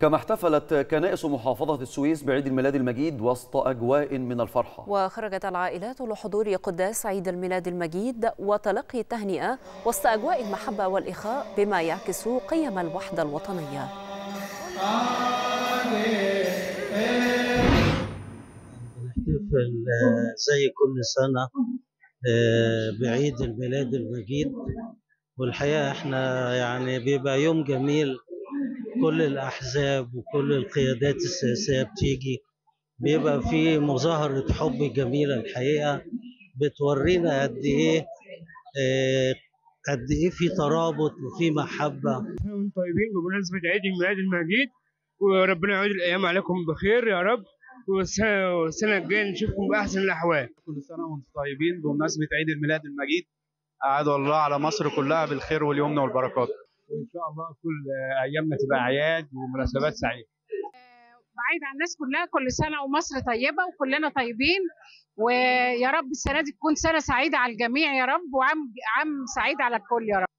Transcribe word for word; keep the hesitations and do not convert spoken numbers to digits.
كما احتفلت كنائس محافظة السويس بعيد الميلاد المجيد وسط أجواء من الفرحة. وخرجت العائلات لحضور قداس عيد الميلاد المجيد وتلقي التهنئة وسط أجواء المحبة والإخاء بما يعكس قيم الوحدة الوطنية. بنحتفل زي كل سنة بعيد الميلاد المجيد، والحقيقة احنا يعني بيبقى يوم جميل، كل الأحزاب وكل القيادات السياسية بتيجي، بيبقى في مظاهرة حب جميلة الحقيقة، بتورينا قد إيه قد إيه في ترابط وفي محبة. طيبين بمناسبة عيد الميلاد المجيد، وربنا يعود الأيام عليكم بخير يا رب، والسنة الجاية نشوفكم بأحسن الأحوال. كل سنة وأنتم طيبين بمناسبة عيد الميلاد المجيد، أعاد الله على مصر كلها بالخير واليمن والبركات. وإن شاء الله كل أيامنا تبقى أعياد ومناسبات سعيدة. بعيد عن الناس كلها، كل سنة ومصر طيبة وكلنا طيبين، ويا رب السنة دي تكون سنة سعيدة على الجميع يا رب، وعام عام سعيد على الكل يا رب.